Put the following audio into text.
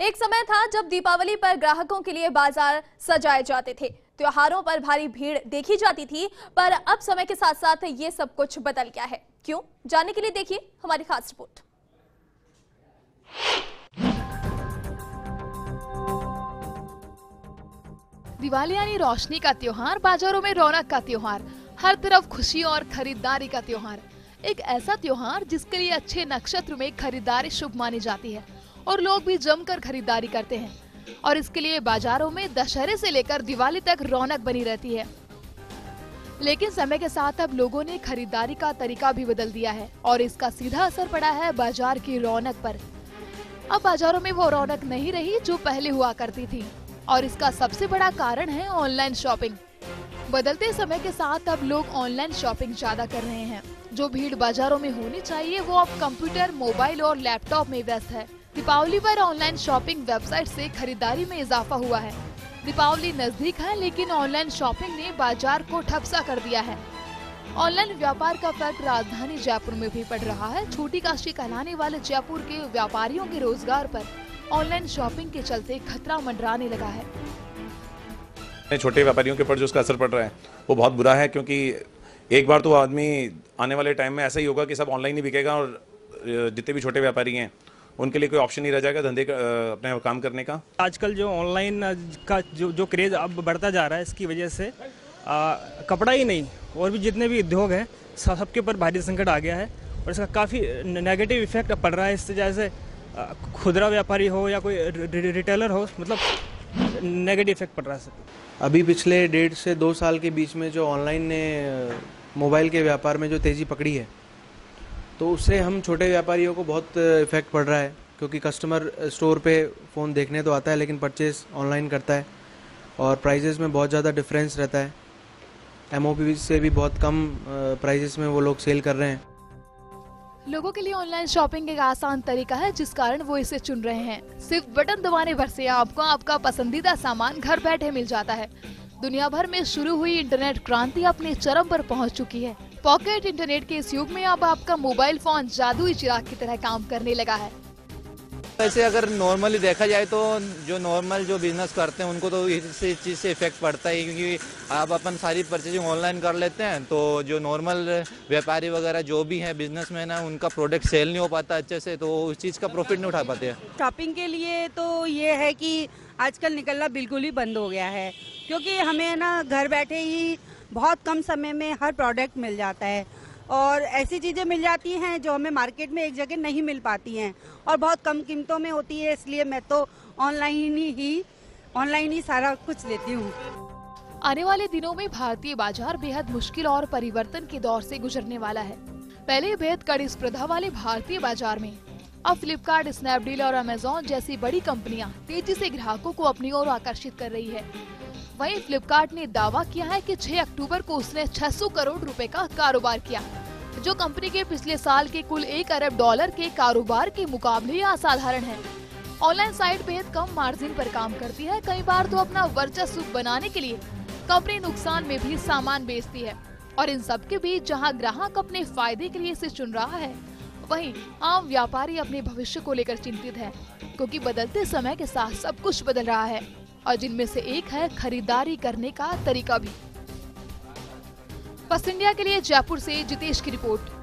एक समय था जब दीपावली पर ग्राहकों के लिए बाजार सजाए जाते थे, त्योहारों पर भारी भीड़ देखी जाती थी, पर अब समय के साथ साथ ये सब कुछ बदल गया है। क्यों, जानने के लिए देखिए हमारी खास रिपोर्ट। दिवाली यानी रोशनी का त्योहार, बाजारों में रौनक का त्योहार, हर तरफ खुशी और खरीदारी का त्योहार। एक ऐसा त्योहार जिसके लिए अच्छे नक्षत्र में खरीदारी शुभ मानी जाती है और लोग भी जमकर खरीदारी करते हैं और इसके लिए बाजारों में दशहरे से लेकर दिवाली तक रौनक बनी रहती है। लेकिन समय के साथ अब लोगों ने खरीदारी का तरीका भी बदल दिया है और इसका सीधा असर पड़ा है बाजार की रौनक पर। अब बाजारों में वो रौनक नहीं रही जो पहले हुआ करती थी और इसका सबसे बड़ा कारण है ऑनलाइन शॉपिंग। बदलते समय के साथ अब लोग ऑनलाइन शॉपिंग ज्यादा कर रहे हैं। जो भीड़ बाजारों में होनी चाहिए वो अब कंप्यूटर, मोबाइल और लैपटॉप में व्यस्त है। दीपावली पर ऑनलाइन शॉपिंग वेबसाइट से खरीदारी में इजाफा हुआ है। दीपावली नजदीक है लेकिन ऑनलाइन शॉपिंग ने बाजार को ठप्सा कर दिया है। ऑनलाइन व्यापार का फर्क राजधानी जयपुर में भी पड़ रहा है। छोटी काशी कहलाने वाले जयपुर के व्यापारियों के रोजगार पर ऑनलाइन शॉपिंग के चलते खतरा मंडराने लगा है। छोटे व्यापारियों के ऊपर जो उसका असर पड़ रहा है वो बहुत बुरा है, क्योंकि एक बार तो आदमी आने वाले टाइम में ऐसा ही होगा कि सब ऑनलाइन ही बिकेगा और जितने भी छोटे व्यापारी हैं उनके लिए कोई ऑप्शन नहीं रह जाएगा धंधे का, अपने काम करने का। आजकल जो ऑनलाइन का जो क्रेज अब बढ़ता जा रहा है, इसकी वजह से कपड़ा ही नहीं और भी जितने भी उद्योग हैं सबके ऊपर भारी संकट आ गया है और इसका काफ़ी नेगेटिव इफेक्ट पड़ रहा है। इससे जैसे खुदरा व्यापारी हो या कोई रिटेलर हो, मतलब नेगेटिव इफेक्ट पड़ रहा है सब। अभी पिछले 1.5 से 2 साल के बीच में जो ऑनलाइन ने मोबाइल के व्यापार में जो तेज़ी पकड़ी है, तो उससे हम छोटे व्यापारियों को बहुत इफेक्ट पड़ रहा है, क्योंकि कस्टमर स्टोर पे फ़ोन देखने तो आता है लेकिन परचेस ऑनलाइन करता है और प्राइजेस में बहुत ज़्यादा डिफरेंस रहता है। एमओपी से भी बहुत कम प्राइजेस में वो लोग सेल कर रहे हैं। लोगों के लिए ऑनलाइन शॉपिंग एक आसान तरीका है जिस कारण वो इसे चुन रहे हैं। सिर्फ बटन दबाने भर से आपको आपका पसंदीदा सामान घर बैठे मिल जाता है। दुनिया भर में शुरू हुई इंटरनेट क्रांति अपने चरम पर पहुंच चुकी है। पॉकेट इंटरनेट के इस युग में अब आपका मोबाइल फोन जादुई चिराग की तरह काम करने लगा है। वैसे अगर नॉर्मली देखा जाए तो जो नॉर्मल जो बिजनेस करते हैं उनको तो इस चीज़ से इफेक्ट पड़ता है, क्योंकि आप अपन सारी परचेजिंग ऑनलाइन कर लेते हैं तो जो नॉर्मल व्यापारी वगैरह जो भी हैं बिजनेसमैन है उनका प्रोडक्ट सेल नहीं हो पाता अच्छे से, तो उस चीज़ का प्रॉफिट नहीं उठा पाते हैं। शॉपिंग के लिए तो ये है कि आजकल निकलना बिल्कुल ही बंद हो गया है, क्योंकि हमें ना घर बैठे ही बहुत कम समय में हर प्रोडक्ट मिल जाता है और ऐसी चीज़ें मिल जाती हैं जो हमें मार्केट में एक जगह नहीं मिल पाती हैं और बहुत कम कीमतों में होती है। इसलिए मैं तो ऑनलाइन ही सारा कुछ लेती हूँ। आने वाले दिनों में भारतीय बाजार बेहद मुश्किल और परिवर्तन के दौर से गुजरने वाला है। पहले बेहद कड़ी स्पर्धा वाले भारतीय बाजार में अब फ्लिपकार्ट, स्नैपडील और अमेजॉन जैसी बड़ी कंपनियां तेजी से ग्राहकों को अपनी ओर आकर्षित कर रही है। वहीं फ्लिपकार्ट ने दावा किया है कि 6 अक्टूबर को उसने 600 करोड़ रुपए का कारोबार किया, जो कंपनी के पिछले साल के कुल $1 अरब के कारोबार के मुकाबले असाधारण है। ऑनलाइन साइट बेहद कम मार्जिन पर काम करती है, कई बार तो अपना वर्चस्व बनाने के लिए कंपनी नुकसान में भी सामान बेचती है और इन सब के बीच जहां ग्राहक अपने फायदे के लिए इसे चुन रहा है, वहीं आम व्यापारी अपने भविष्य को लेकर चिंतित है, क्योंकि बदलते समय के साथ सब कुछ बदल रहा है और जिनमें से एक है खरीदारी करने का तरीका भी। फर्स्ट इंडिया के लिए जयपुर से जितेश की रिपोर्ट।